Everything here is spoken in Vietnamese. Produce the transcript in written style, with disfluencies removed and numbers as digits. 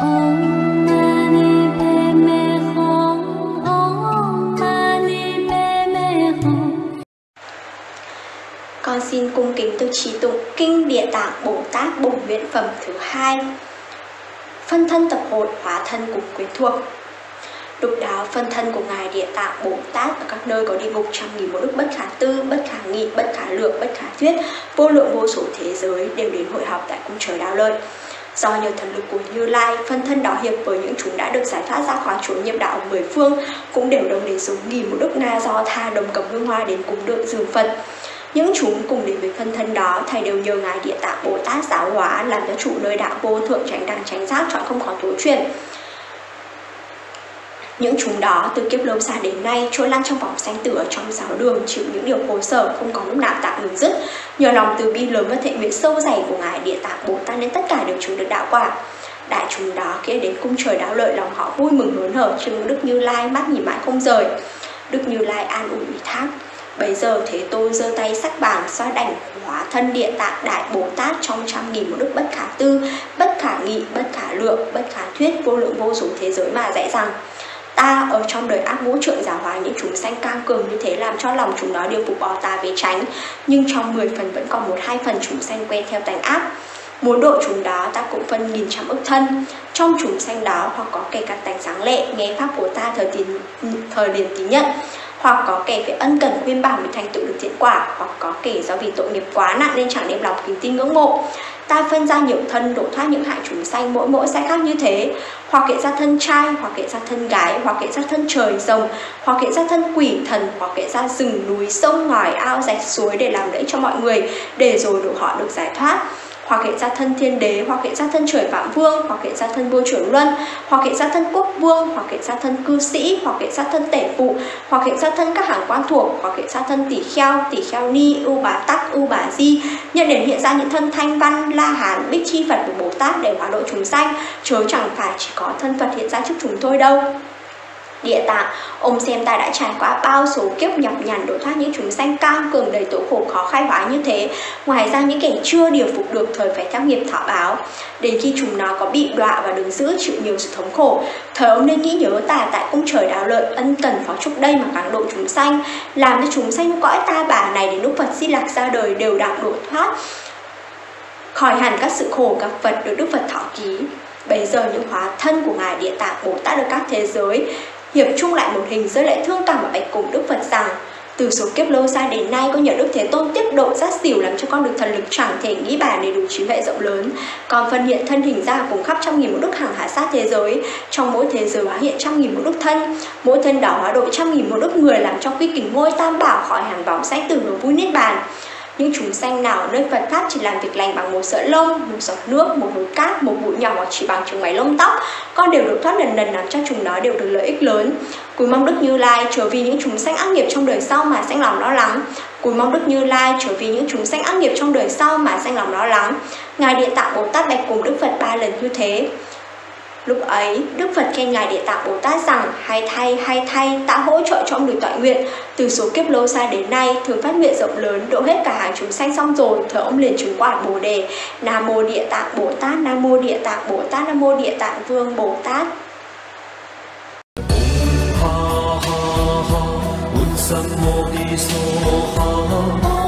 Con xin cung kính tôi trì tụng Kinh Địa Tạng Bồ Tát Bổn Nguyện phẩm thứ 2. Phân thân tập hội hóa thân cùng quyến thuộc. Lúc đó phân thân của Ngài Địa Tạng Bồ Tát ở các nơi có địa ngục trăm nghìn muôn ức bất khả tư, bất khả nghị, bất khả lượng, bất khả thuyết, vô lượng vô số thế giới đều đến hội họp tại cung trời Đao Lợi. Do nhờ thần lực của Như Lai, phân thân đó hiệp với những chúng đã được giải thoát ra khỏi chốn nhập đạo mười phương, cũng đều đồng đến số nghìn muôn ức na do tha đồng cầm hương hoa đến cung được dường Phật. Những chúng cùng đến với phân thân đó, thầy đều nhờ Ngài Địa Tạng Bồ Tát giáo hóa, làm cho chủ nơi đạo vô thượng chánh đẳng chánh giác chọn không khó tối truyền. Những chúng đó từ kiếp lâu xa đến nay trôi lăn trong vòng sanh tử ở trong sáu đường, chịu những điều khổ sở không có lúc nào tạm ngừng dứt. Nhờ lòng từ bi lớn và thệ nguyện sâu dày của Ngài Địa Tạng Bồ Tát nên tất cả đều chứng được đạo quả. Đại chúng đó khi đến cung trời Đao Lợi, lòng họ vui mừng hớn hở trước Đức Như Lai, mắt nhìn mãi không rời. Đức Như Lai an ủi thác: Bây giờ Thế Tôn giơ tay sắc bảng xoa đảnh hóa thân Địa Tạng Đại Bồ Tát trong trăm nghìn một đức bất khả tư, bất khả nghị, bất khả lượng, bất khả thuyết, vô lượng vô số thế giới mà dạy rằng: Ta ở trong đời ác ngũ trượng giáo hóa những chúng sanh cam cường như thế, làm cho lòng chúng nó đều phục bò ta về tránh. Nhưng trong 10 phần vẫn còn một hai phần chúng sanh quen theo tánh ác. Muốn độ chúng đó, ta cũng phân nghìn trăm ức thân. Trong chúng sanh đó hoặc có kẻ các tánh sáng lệ, nghe pháp của ta thời liền tín nhận, hoặc có kẻ phải ân cần khuyên bảo mới thành tựu được thiện quả, hoặc có kẻ do vì tội nghiệp quá nặng nên chẳng đem lòng kính tin ngưỡng mộ. Ta phân ra nhiều thân độ thoát những hại chúng sanh, mỗi sẽ khác như thế. Hoặc kệ ra thân trai, hoặc kệ ra thân gái, hoặc kệ ra thân trời rồng, hoặc kệ ra thân quỷ thần, hoặc kệ ra rừng núi sông ngòi ao rạch suối để làm lễ cho mọi người, để rồi độ họ được giải thoát. Hoặc kệ ra thân thiên đế, hoặc kệ ra thân trời phạm vương, hoặc kệ ra thân vua trưởng luân, hoặc kệ ra thân quốc vương, hoặc kệ ra thân cư sĩ, hoặc kệ ra thân tể phụ, hoặc kệ ra thân các hàng quan thuộc, hoặc kệ ra thân tỷ kheo ni, u bà tắc, u bà di, nhận đến hiện ra những thân Thanh Văn, La Hán, Bích Chi Phật của Bồ Tát để hóa độ chúng sanh, chớ chẳng phải chỉ có thân Phật hiện ra trước chúng thôi đâu. Địa Tạng, ông xem ta đã trải qua bao số kiếp nhọc nhằn độ thoát những chúng sanh cam cường đầy tội khổ khó khai hóa như thế. Ngoài ra những kẻ chưa điều phục được thời phải theo nghiệp thọ báo. Đến khi chúng nó có bị đọa và đứng giữ chịu nhiều sự thống khổ, thời ông nên nghĩ nhớ ta tại cung trời Đao Lợi, ân cần phó chúc đây mà càng độ chúng sanh, làm cho chúng sanh cõi ta bà này đến lúc Phật Di Lặc ra đời đều đặng độ thoát khỏi hẳn các sự khổ gặp Phật được Đức Phật thọ ký. Bây giờ những hóa thân của Ngài Địa Tạng Bồ Tát được các thế giới hiệp chung lại một hình, rơi lại thương cảm và bạch cùng Đức Phật rằng: Từ số kiếp lâu xa đến nay, con nhờ Đức Thế Tôn tiếp độ giác xỉu, làm cho con được thần lực chẳng thể nghĩ bàn để đủ trí huệ rộng lớn. Con phân hiện thân hình ra cùng khắp trăm nghìn một đức hàng hạ sát thế giới. Trong mỗi thế giới hóa hiện trăm nghìn một đức thân, mỗi thân đó hóa độ trăm nghìn một đức người, làm cho quy kính ngôi Tam Bảo khỏi hàng vọng sanh tử và vui niết bàn. Những chúng sanh nào nơi Phật pháp chỉ làm việc lành bằng một sợi lông, một giọt nước, một hố cát, một bụi nhỏ, chỉ bằng chừng máy lông tóc, con đều được thoát lần lần, làm cho chúng nó đều được lợi ích lớn. Cúi mong Đức Như Lai trở vì những chúng sanh ác nghiệp trong đời sau mà sanh lòng lo lắng. Cúi mong Đức Như Lai trở vì những chúng sanh ác nghiệp trong đời sau mà sanh lòng lo lắng. Ngài Địa Tạng Bồ Tát bạch cùng Đức Phật 3 lần như thế. Lúc ấy, Đức Phật khen Ngài Địa Tạng Bồ Tát rằng: Hay thay, ta hỗ trợ cho ông được toại nguyện. Từ số kiếp lâu xa đến nay, thường phát nguyện rộng lớn, độ hết cả hàng chúng sanh xong rồi, thở ông liền chứng quả Bồ Đề. Nam Mô Địa Tạng Bồ Tát, Nam Mô Địa Tạng Bồ Tát, Nam Mô Địa Tạng Vương Bồ Tát. Ha ha ha,